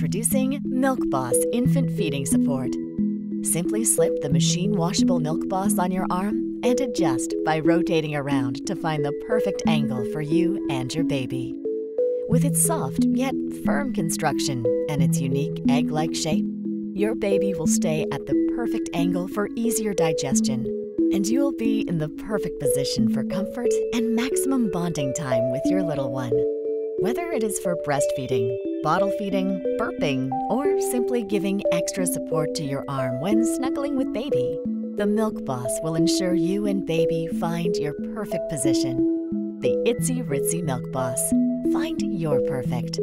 Introducing Milk Boss Infant Feeding Support. Simply slip the machine washable Milk Boss on your arm and adjust by rotating around to find the perfect angle for you and your baby. With its soft yet firm construction and its unique egg-like shape, your baby will stay at the perfect angle for easier digestion, and you'll be in the perfect position for comfort and maximum bonding time with your little one. Whether it is for breastfeeding, bottle feeding, burping, or simply giving extra support to your arm when snuggling with baby, the Milk Boss will ensure you and baby find your perfect position. The Itzy Ritzy Milk Boss. Find your perfect.